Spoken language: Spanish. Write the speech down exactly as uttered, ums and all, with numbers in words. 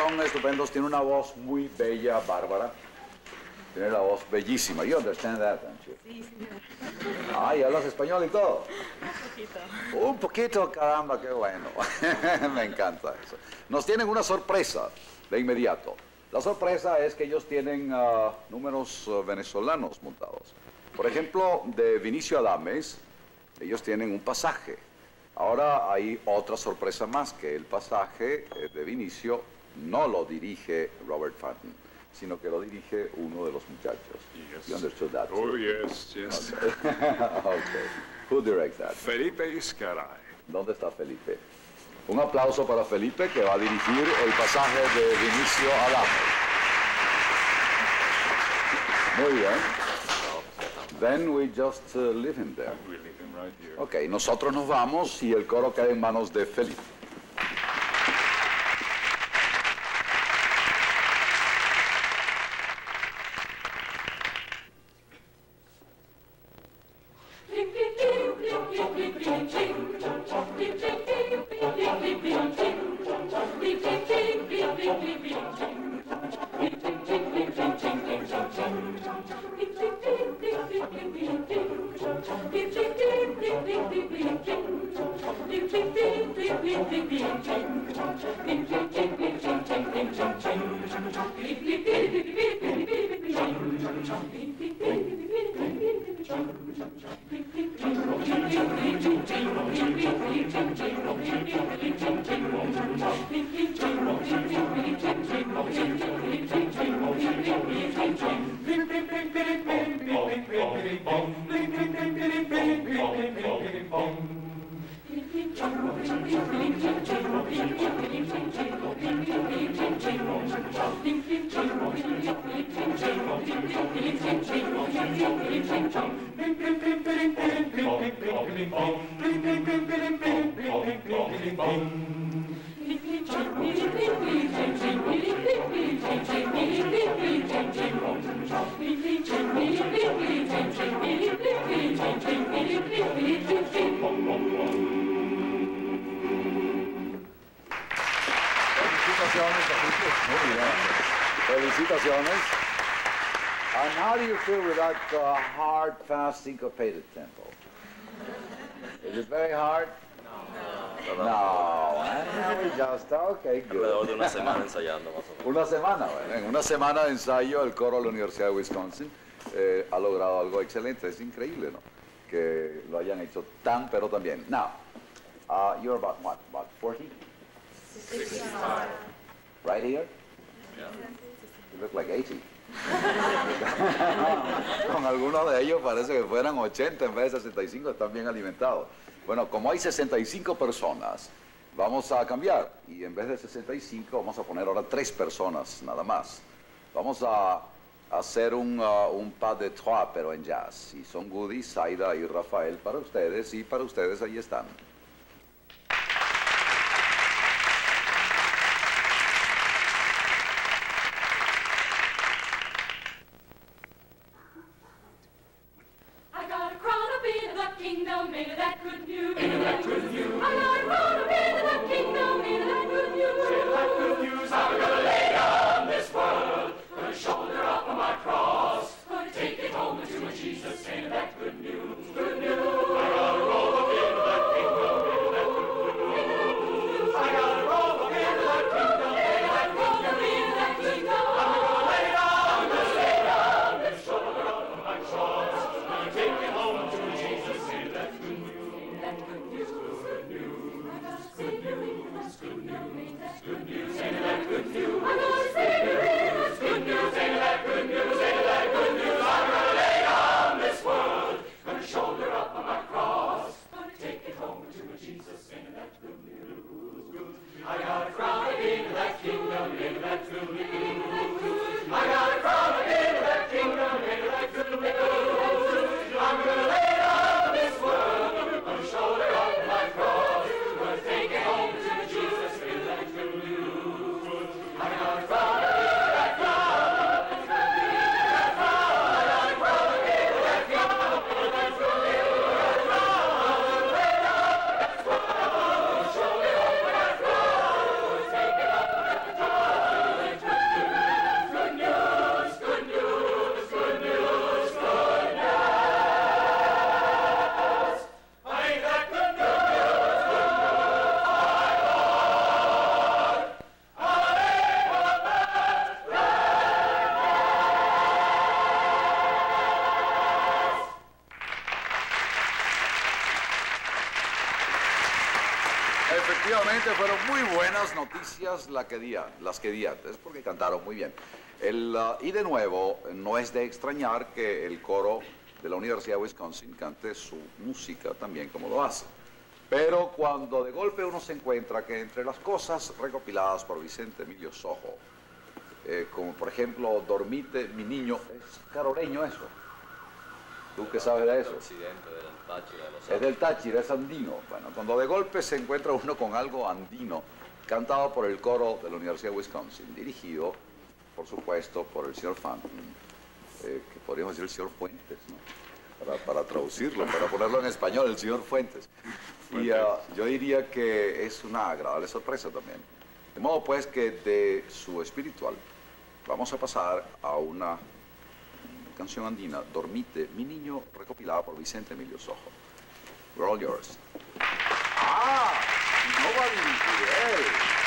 son estupendos. Tiene una voz muy bella, Bárbara. Tiene la voz bellísima. You understand that, don't you? Sí, señor. Ay, ¿hablas español y todo? Un poquito. Un poquito, caramba, qué bueno. Me encanta eso. Nos tienen una sorpresa de inmediato. La sorpresa es que ellos tienen uh, números uh, venezolanos montados. Por ejemplo, de Vinicio Adames, ellos tienen un pasaje. Ahora hay otra sorpresa más, que el pasaje eh, de Vinicio no lo dirige Robert Fountain, sino que lo dirige uno de los muchachos. Yes. You understood that? Oh, yes, yes. Okay. Okay. Who directs that? Felipe Izcaray. ¿Dónde está Felipe? Un aplauso para Felipe, que va a dirigir el pasaje de Vinicio Adames. Muy bien. Then we just uh, leave him there. We leave him right here. Okay, nosotros nos vamos y el coro cae en manos de Felipe. Felicitaciones. And how do you feel with that uh, hard, fast, syncopated tempo? Is it very hard? No. No. No. Eh? We just, okay, good. Alrededor de una semana ensayando, más o menos. Una semana, bueno. En una semana de ensayo, el coro de la Universidad de Wisconsin eh, ha logrado algo excelente. Es increíble, ¿no? Que lo hayan hecho tan, pero tan bien. Now, uh, you're about what? About forty? sixty-five. Right here? Yeah. You look like eighty. Con algunos de ellos parece que fueran ochenta en vez de sesenta y cinco, están bien alimentados. Bueno, como hay sesenta y cinco personas, vamos a cambiar. Y en vez de sesenta y cinco, vamos a poner ahora tres personas nada más. Vamos a hacer un, uh, un pas de trois, pero en jazz. Y son Woody, Saida y Rafael para ustedes. Y para ustedes ahí están. Efectivamente, fueron muy buenas noticias la que di, las que di antes, porque cantaron muy bien. El, uh, y de nuevo, no es de extrañar que el coro de la Universidad de Wisconsin cante su música también como lo hace. Pero cuando de golpe uno se encuentra que entre las cosas recopiladas por Vicente Emilio Sojo, eh, como por ejemplo, Dormite mi niño, es caroreño eso. ¿Tú qué sabes de eso? Es del Táchira, es andino. Bueno, cuando de golpe se encuentra uno con algo andino, cantado por el coro de la Universidad de Wisconsin, dirigido, por supuesto, por el señor Fountain, eh, que podríamos decir el señor Fuentes, ¿no? Para, para traducirlo, para ponerlo en español, el señor Fuentes. Y uh, yo diría que es una agradable sorpresa también. De modo pues que de su espiritual vamos a pasar a una canción andina, Dormite mi niño, recopilada por Vicente Emilio Sojo. We're all yours. Ah, no va a dirigir él.